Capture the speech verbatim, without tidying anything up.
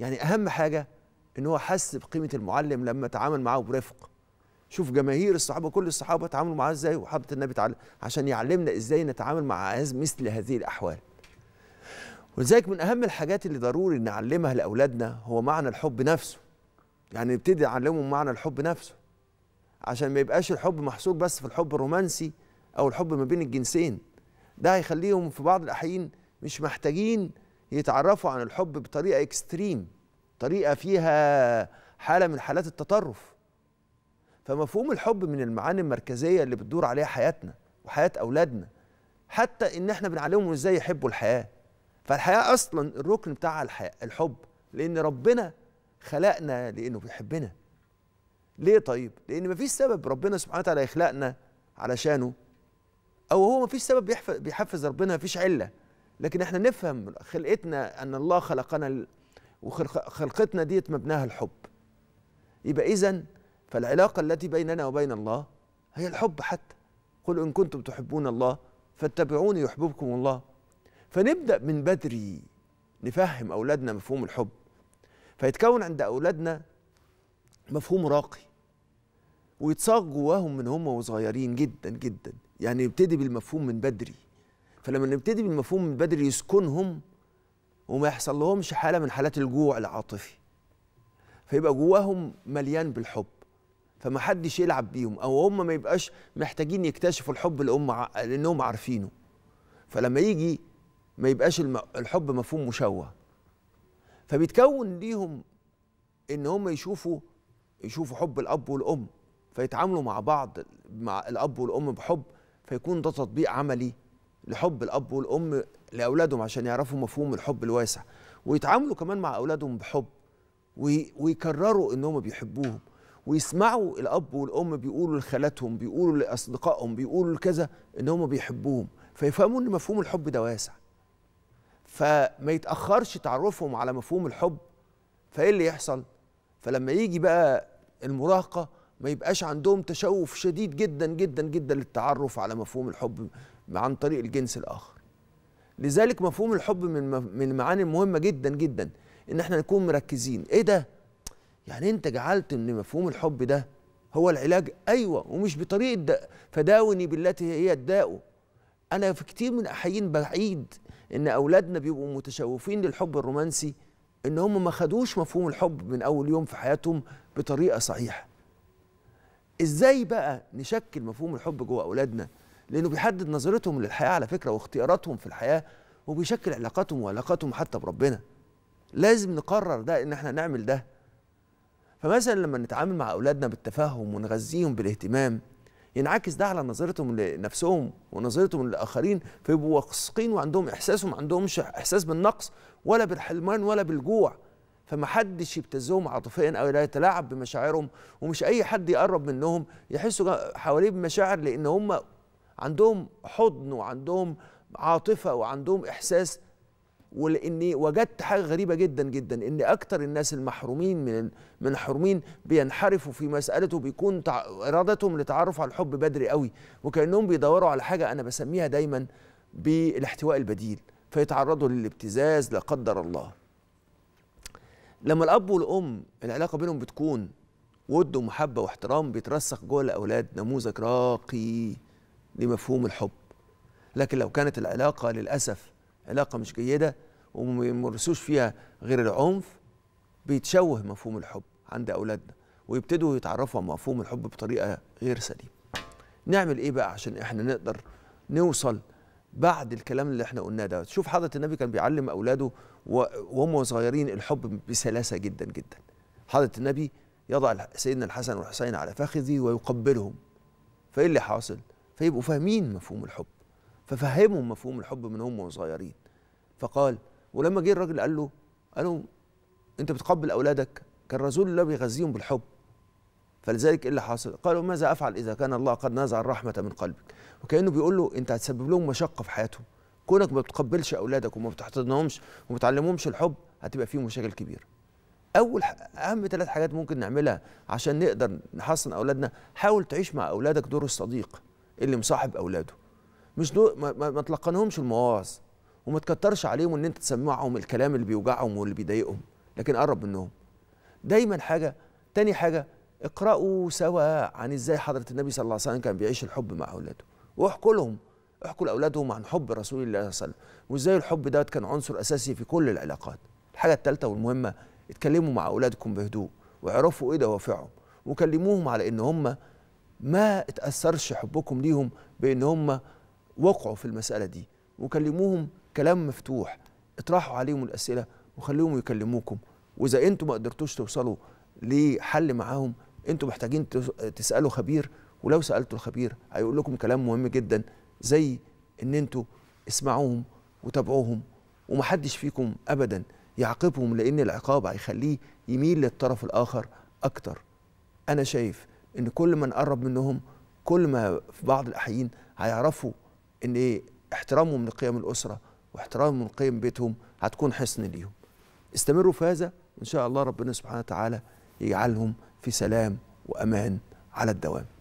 يعني اهم حاجه ان هو حس بقيمه المعلم لما تعامل معاه برفق. شوف جماهير الصحابه، كل الصحابه تعاملوا معاه ازاي، وحضره النبي تعالى عشان يعلمنا ازاي نتعامل مع مثل هذه الاحوال. ولذلك من اهم الحاجات اللي ضروري نعلمها لاولادنا هو معنى الحب نفسه. يعني نبتدي نعلمهم معنى الحب نفسه، عشان ما يبقاش الحب محصور بس في الحب الرومانسي او الحب ما بين الجنسين. ده هيخليهم في بعض الاحيان مش محتاجين يتعرفوا عن الحب بطريقه اكستريم، طريقه فيها حاله من حالات التطرف. فمفهوم الحب من المعاني المركزيه اللي بتدور عليها حياتنا وحياه اولادنا، حتى ان احنا بنعلمهم ازاي يحبوا الحياه. فالحياه اصلا الركن بتاع الحب، لان ربنا خلقنا لانه بيحبنا. ليه طيب؟ لان مفيش سبب ربنا سبحانه وتعالى يخلقنا علشانه، او هو مفيش سبب بيحفز ربنا، مفيش عله. لكن احنا نفهم خلقتنا ان الله خلقنا، وخلقتنا ديت مبناها الحب. يبقى اذا فالعلاقه التي بيننا وبين الله هي الحب. حتى قل ان كنتم تحبون الله فاتبعوني يحببكم الله. فنبدا من بدري نفهم اولادنا مفهوم الحب، فيتكون عند اولادنا مفهوم راقي ويتصاغ جواهم من هم وصغيرين جدا جدا. يعني نبتدي بالمفهوم من بدري، فلما نبتدي بالمفهوم من بدري يسكنهم وما يحصل لهمش حاله من حالات الجوع العاطفي، فيبقى جواهم مليان بالحب، فما حدش يلعب بيهم، او هم ما يبقاش محتاجين يكتشفوا الحب لأم لانهم عارفينه. فلما يجي ما يبقاش الحب مفهوم مشوه، فبيتكون ليهم ان هم يشوفوا يشوفوا حب الاب والام، فيتعاملوا مع بعض مع الاب والام بحب، فيكون ده تطبيق عملي لحب الاب والام لاولادهم عشان يعرفوا مفهوم الحب الواسع، ويتعاملوا كمان مع اولادهم بحب، ويكرروا انهم بيحبوهم، ويسمعوا الاب والام بيقولوا لخالاتهم، بيقولوا لاصدقائهم، بيقولوا لكذا انهم بيحبوهم، فيفهموا ان مفهوم الحب ده واسع. فما يتاخرش تعرفهم على مفهوم الحب، فايه اللي يحصل؟ فلما يجي بقى المراهقه ما يبقاش عندهم تشوف شديد جدا جدا جدا للتعرف على مفهوم الحب عن طريق الجنس الاخر. لذلك مفهوم الحب من من المعاني المهمه جدا جدا ان احنا نكون مركزين. ايه ده؟ يعني انت جعلت ان مفهوم الحب ده هو العلاج؟ ايوه، ومش بطريقه ده. فداوني بالتي هي الداء. انا في كتير من الاحيان بعيد ان اولادنا بيبقوا متشوفين للحب الرومانسي، ان هم ما خدوش مفهوم الحب من اول يوم في حياتهم بطريقه صحيحه. ازاي بقى نشكل مفهوم الحب جوه اولادنا؟ لانه بيحدد نظرتهم للحياه على فكره، واختياراتهم في الحياه، وبيشكل علاقاتهم وعلاقاتهم حتى بربنا. لازم نقرر ده ان احنا نعمل ده. فمثلا لما نتعامل مع اولادنا بالتفاهم ونغذيهم بالاهتمام، ينعكس ده على نظرتهم لنفسهم ونظرتهم للاخرين، فيبقوا واثقين وعندهم احساس، وما عندهمش احساس بالنقص ولا بالحرمان ولا بالجوع. فمحدش يبتزهم عاطفيا او يتلاعب بمشاعرهم، ومش اي حد يقرب منهم يحسوا حواليه بمشاعر، لان هم عندهم حضن وعندهم عاطفه وعندهم احساس. ولاني وجدت حاجه غريبه جدا جدا، ان اكتر الناس المحرومين من من حرومين بينحرفوا في مسالته، بيكون ارادتهم للتعرف على الحب بدري قوي، وكانهم بيدوروا على حاجه انا بسميها دايما بالاحتواء البديل، فيتعرضوا للابتزاز لا قدر الله. لما الاب والام العلاقه بينهم بتكون ود ومحبه واحترام، بيترسخ جوه الاولاد نموذج راقي لمفهوم الحب. لكن لو كانت العلاقه للاسف علاقه مش جيده وما يمارسوش فيها غير العنف، بيتشوه مفهوم الحب عند اولادنا، ويبتدوا يتعرفوا على مفهوم الحب بطريقه غير سليمه. نعمل ايه بقى عشان احنا نقدر نوصل بعد الكلام اللي احنا قلناه ده؟ شوف حضرة النبي كان بيعلم اولاده وهم صغيرين الحب بسلاسه جدا جدا. حضرة النبي يضع سيدنا الحسن والحسين على فخذه ويقبلهم، فايه اللي حاصل؟ فيبقوا فاهمين مفهوم الحب، ففهمهم مفهوم الحب من هم وصغيرين. فقال، ولما جه الراجل قال له قال له انت بتقبل اولادك؟ كان رسول الله بيغذيهم بالحب. فلذلك ايه اللي حاصل؟ قالوا، ماذا افعل اذا كان الله قد نزع الرحمه من قلبك؟ وكانه بيقول له انت هتسبب لهم مشقه في حياتهم، كونك ما بتقبلش اولادك وما بتحتضنهمش وما بتعلمهمش الحب هتبقى فيه مشاكل كبيره. اول اهم ثلاث حاجات ممكن نعملها عشان نقدر نحصن اولادنا، حاول تعيش مع اولادك دور الصديق اللي مصاحب اولاده، مش دو ما, ما تلقنهمش المواعظ، وما تكترش عليهم ان انت تسمعهم الكلام اللي بيوجعهم واللي بيضايقهم، لكن قرب منهم دايما. حاجه تاني حاجه، اقرأوا سوا عن ازاي حضرة النبي صلى الله عليه وسلم كان بيعيش الحب مع اولاده، واحكوا لهم، احكوا لاولادهم عن حب رسول الله صلى الله عليه وسلم، وازاي الحب ده كان عنصر اساسي في كل العلاقات. الحاجه الثالثه والمهمه، اتكلموا مع اولادكم بهدوء واعرفوا ايه دوافعهم، وكلموهم على ان هم ما اتاثرش حبكم ليهم بان هم وقعوا في المساله دي، وكلموهم كلام مفتوح، اطرحوا عليهم الاسئله وخليهم يكلموكم، واذا انتم ما قدرتوش توصلوا لحل معاهم انتم محتاجين تسالوا خبير، ولو سالتوا الخبير هيقول لكم كلام مهم جدا زي ان انتم اسمعوهم وتابعوهم، ومحدش فيكم ابدا يعاقبهم لان العقاب هيخليه يميل للطرف الاخر اكتر. انا شايف ان كل ما نقرب منهم كل ما في بعض الاحيان هيعرفوا ان ايه احترامهم لقيم الاسره واحترامهم لقيم بيتهم هتكون حصن ليهم. استمروا في هذا وان شاء الله ربنا سبحانه وتعالى يجعلهم في سلام وامان على الدوام.